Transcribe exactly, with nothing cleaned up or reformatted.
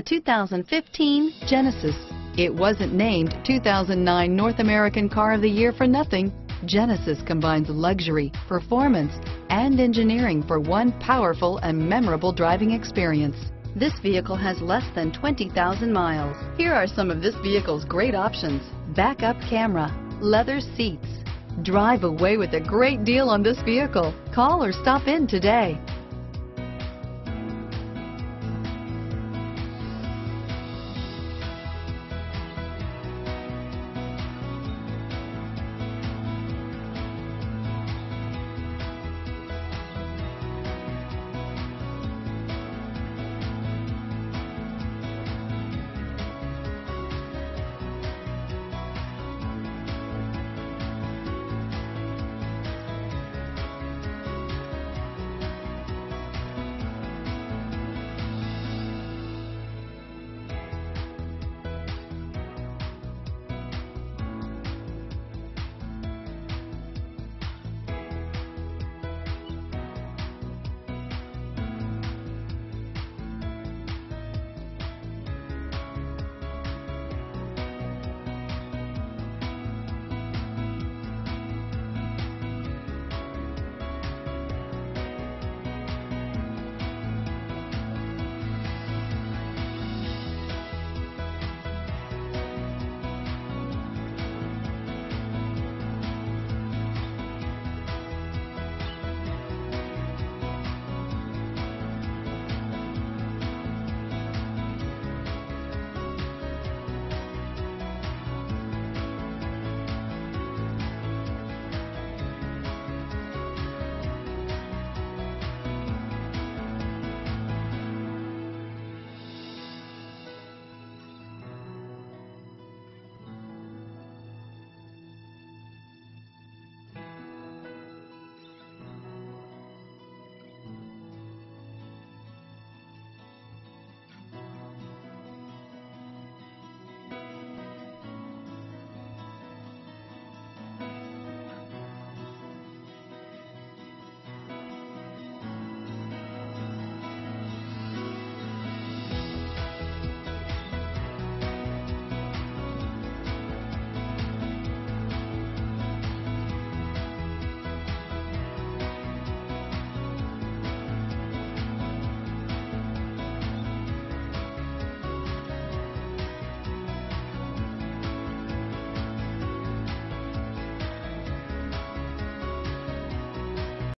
The two thousand fifteen Genesis. It wasn't named two thousand nine North American Car of the Year for nothing. Genesis combines luxury, performance, and engineering for one powerful and memorable driving experience. This vehicle has less than twenty thousand miles. Here are some of this vehicle's great options: backup camera, leather seats. Drive away with a great deal on this vehicle. Call or stop in today.